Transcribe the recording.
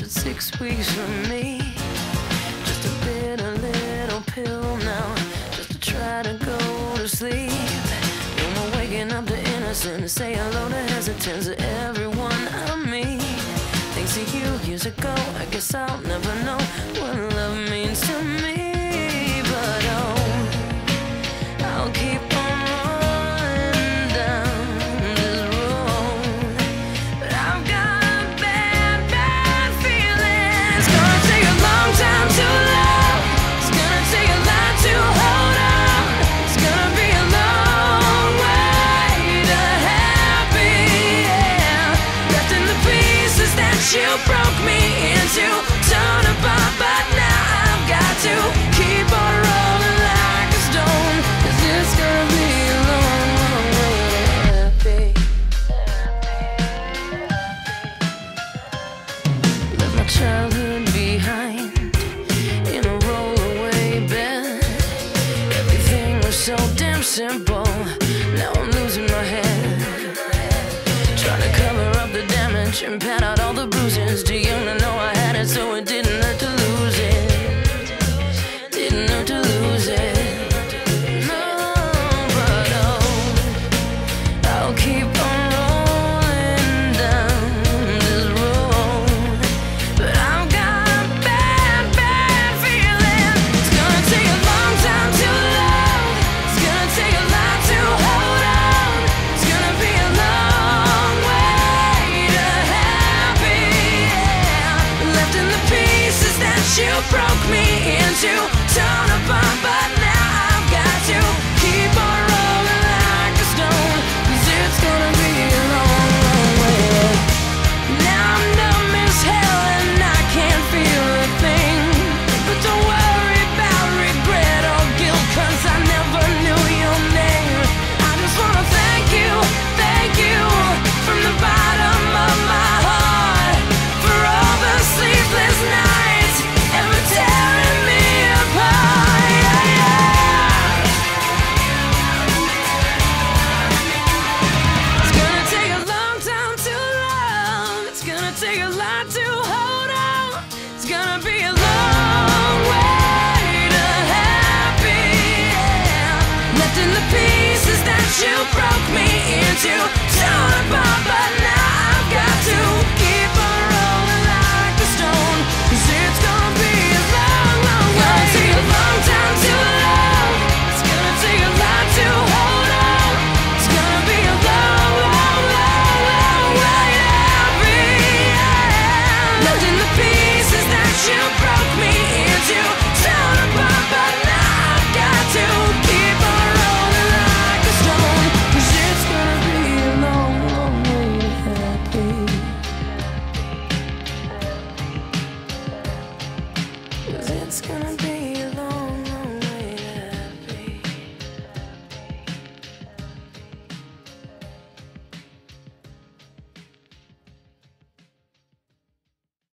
lasted 6 weeks for me. Just a bit, a little pill now, just to try to go to sleep. No more waking up to innocence. Say hello to hesitance to everyone I meet. Thanks to you years ago, I guess I'll never know what love means to me. But oh, I'll keep you broke me into torn apart, but now I've got to keep on rolling like a stone, 'cause it's gonna be a long, long way to happy. Left my childhood behind in a rollaway bed. Everything was so damn simple. Now I'm losing my head, trying to cover up the damage and pat out all the bruises. Do you know I had it, so it didn't hurt to lose it. Didn't hurt to lose it. No, but oh, I'll keep on rolling down this road. But I've got a bad, bad feeling. It's gonna take a long time to love. It's gonna take a lot to hold on. It's gonna be a long way to happy. Left in the pieces that you broke me into, torn apart, but now I've got to keep on rolling like a stone, 'cause it's gonna be a long, long way. Now I'm numb as hell and I can't feel a thing, but don't worry about regret or guilt, 'cause I never knew your name. I just wanna thank you from the bottom of my heart for all the sleepless nights and for tearing me apart. Yeah, yeah. It's gonna take a long time to love. It's gonna take a lot to hold on. It's gonna be a long way to happy. Yeah. Left in the pieces that you broke me into.